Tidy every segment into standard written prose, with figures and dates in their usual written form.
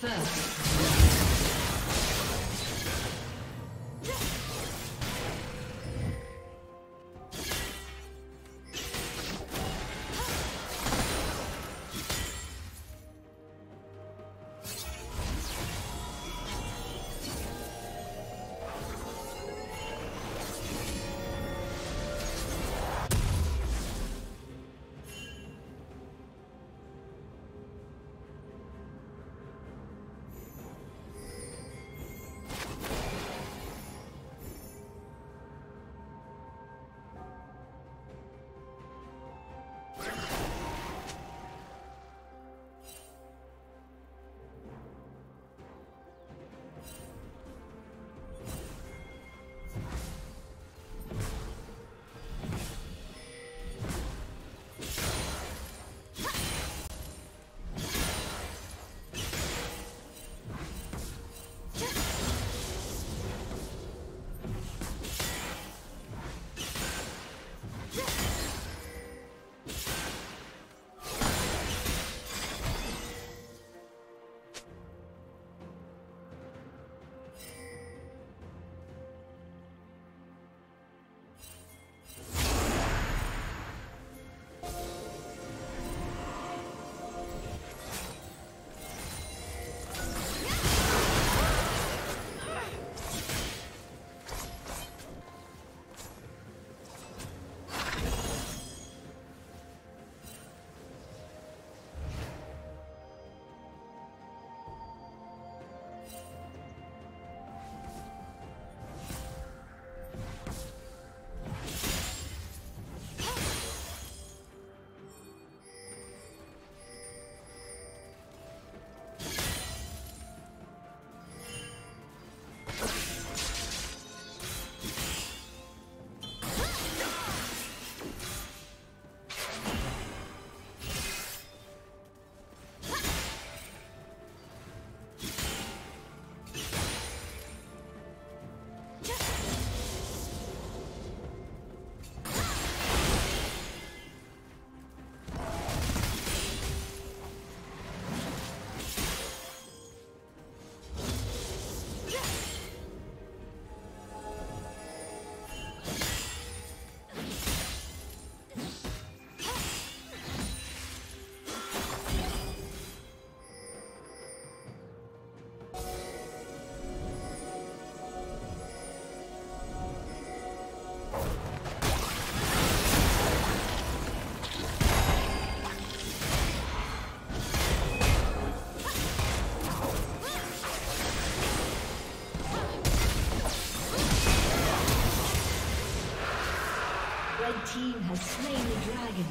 First. Team has slain the dragon.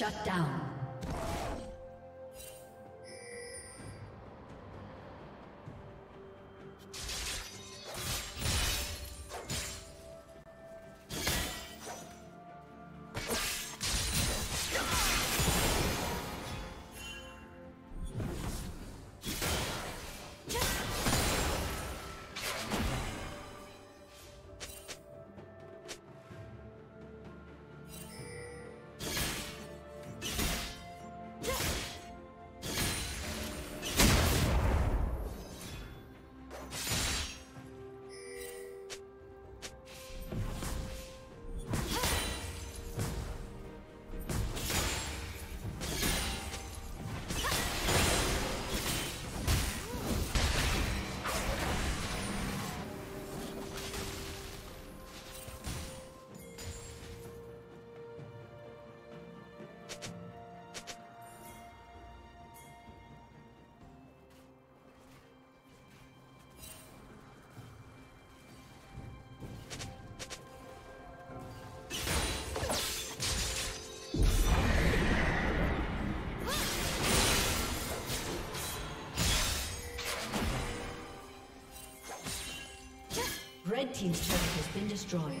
Shut down. Red team's turret has been destroyed.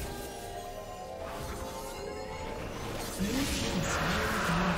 New team's very dark.